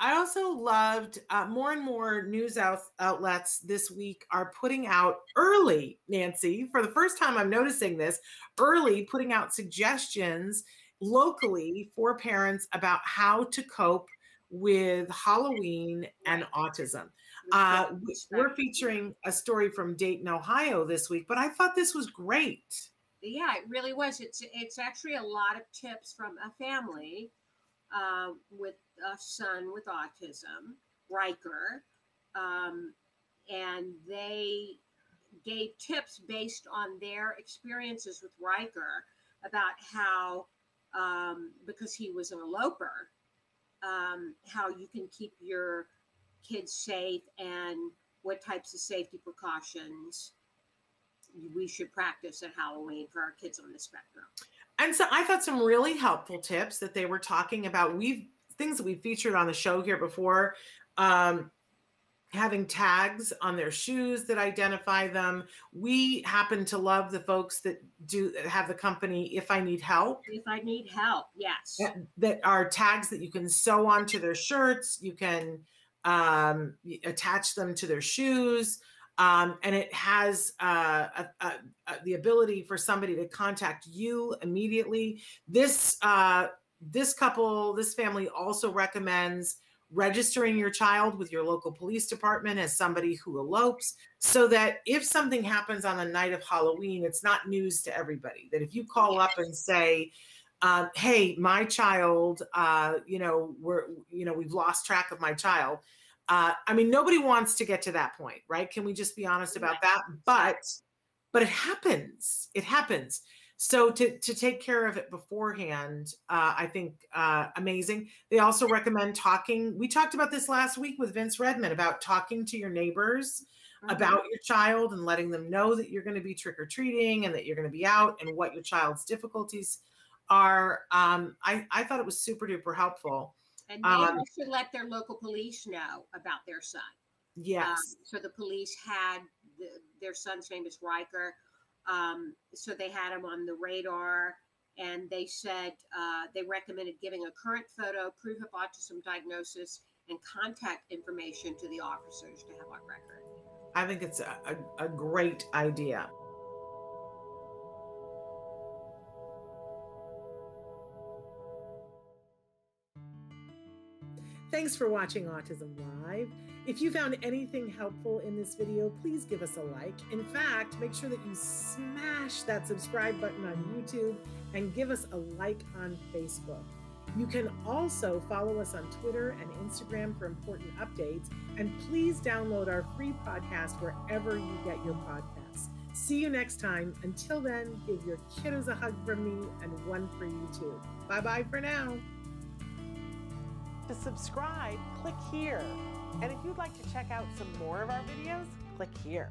I also loved more and more news outlets this week are putting out early, Nancy, for the first time I'm noticing this, early putting out suggestions locally for parents about how to cope with Halloween and autism. We're featuring a story from Dayton, Ohio this week, but I thought this was great. Yeah, it really was. It's actually a lot of tips from a family with a son with autism, Riker, and they gave tips based on their experiences with Riker about how, because he was an eloper, how you can keep your kids safe and what types of safety precautions we should practice at Halloween for our kids on the spectrum. And so I thought some really helpful tips that they were talking about. Things that we featured on the show here before, having tags on their shoes that identify them. We happen to love the folks that do have the company If I Need Help. If I Need Help, yes. That are tags that you can sew onto their shirts. You can attach them to their shoes. And it has the ability for somebody to contact you immediately. This family also recommends registering your child with your local police department as somebody who elopes, so that if something happens on the night of Halloween, it's not news to everybody. That if you call up and say, "Hey, my child, we've lost track of my child." I mean, nobody wants to get to that point, right? Can we just be honest about that? But it happens. It happens. So to take care of it beforehand, I think amazing. They also recommend talking. We talked about this last week with Vince Redmond about talking to your neighbors about your child and letting them know that you're going to be trick-or-treating and that you're going to be out and what your child's difficulties are. I thought it was super duper helpful. And they also let their local police know about their son. Yes. So the police had their son's name is Riker. So they had him on the radar, and they said they recommended giving a current photo, proof of autism diagnosis, and contact information to the officers to have on record. I think it's a great idea. Thanks for watching Autism Live. If you found anything helpful in this video, please give us a like. In fact, make sure that you smash that subscribe button on YouTube and give us a like on Facebook. You can also follow us on Twitter and Instagram for important updates. And please download our free podcast wherever you get your podcasts. See you next time. Until then, give your kiddos a hug from me and one for you too. Bye-bye for now. To subscribe, click here. And if you'd like to check out some more of our videos, click here.